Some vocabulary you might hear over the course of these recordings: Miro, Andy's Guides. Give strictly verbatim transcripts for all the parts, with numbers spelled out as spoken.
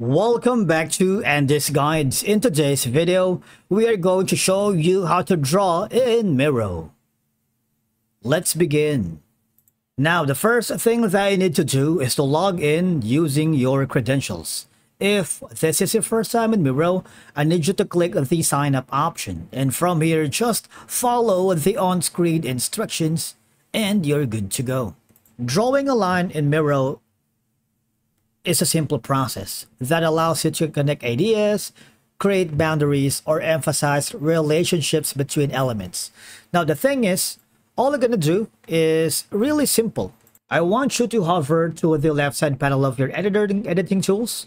Welcome back to Andy's Guides. In today's video, we are going to show you how to draw in Miro. Let's begin. Now, the first thing that you need to do is to log in using your credentials. If this is your first time in Miro, I need you to click the sign up option. And from here, just follow the on-screen instructions and you're good to go. Drawing a line in Miro is a simple process that allows you to connect ideas, create boundaries, or emphasize relationships between elements. Now, the thing is, all you're going to do is really simple. I want you to hover to the left side panel of your editor editing tools,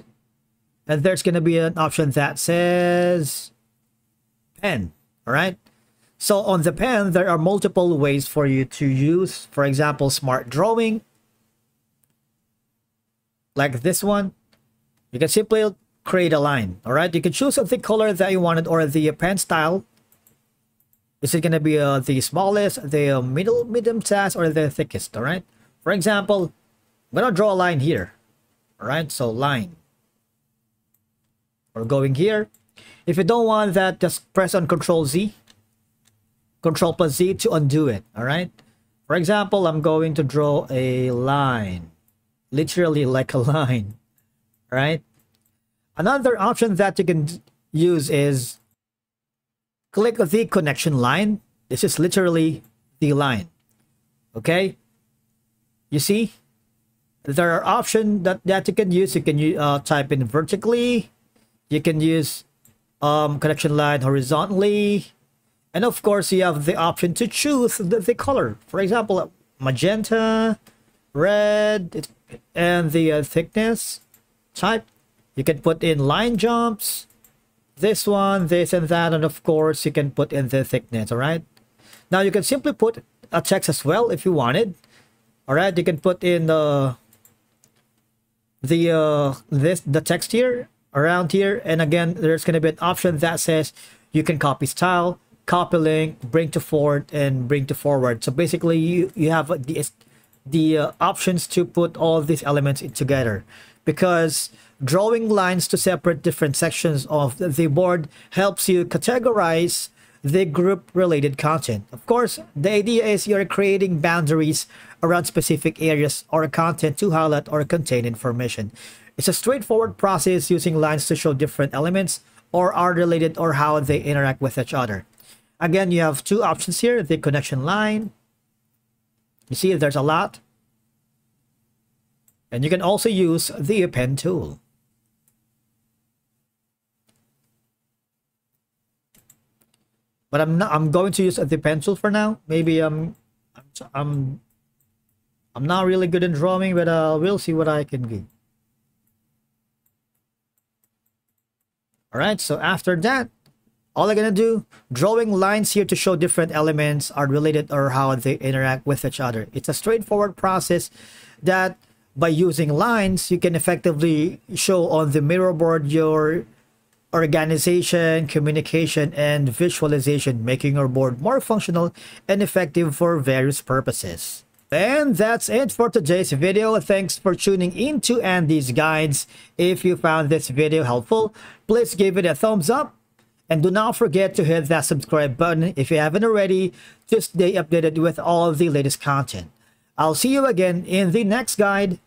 and there's going to be an option that says pen. All right, so on the pen there are multiple ways for you to use, for example, smart drawing like this one. You can simply create a line. All right, you can choose the color that you wanted or the pen style. Is it going to be uh, the smallest, the middle, medium size, or the thickest? All right, for example, I'm gonna draw a line here. All right, so line, we're going here. If you don't want that, just press on control Z, control plus Z to undo it. All right, for example, I'm going to draw a line, literally like a line, right? Another option that you can use is click the connection line. This is literally the line. Okay, you see there are options that that you can use. You can uh, type in vertically, you can use um connection line horizontally, and of course you have the option to choose the, the color, for example, magenta, red, it's and the uh, thickness type. You can put in line jumps, this one, this and that, and of course you can put in the thickness. All right, now you can simply put a text as well if you wanted. All right, you can put in uh, the uh this the text here, around here, and again there's going to be an option that says you can copy style, copy link, bring to forward, and bring to forward. So basically you you have the the uh, options to put all these elements in together, because drawing lines to separate different sections of the board helps you categorize the group related content. Of course, the idea is you're creating boundaries around specific areas or content to highlight or contain information. It's a straightforward process using lines to show different elements or are related or how they interact with each other. Again, you have two options here, the connection line. You see, there's a lot. And you can also use the pen tool. But I'm not I'm going to use the pen tool for now. Maybe I'm I'm I'm not really good in drawing, but uh, we'll see what I can do. All right, so after that, all I'm going to do, drawing lines here to show different elements are related or how they interact with each other. It's a straightforward process that by using lines, you can effectively show on the Miro board your organization, communication, and visualization, making your board more functional and effective for various purposes. And that's it for today's video. Thanks for tuning in to Andy's Guides. If you found this video helpful, please give it a thumbs up. And do not forget to hit that subscribe button if you haven't already to stay updated with all the latest content. I'll see you again in the next guide.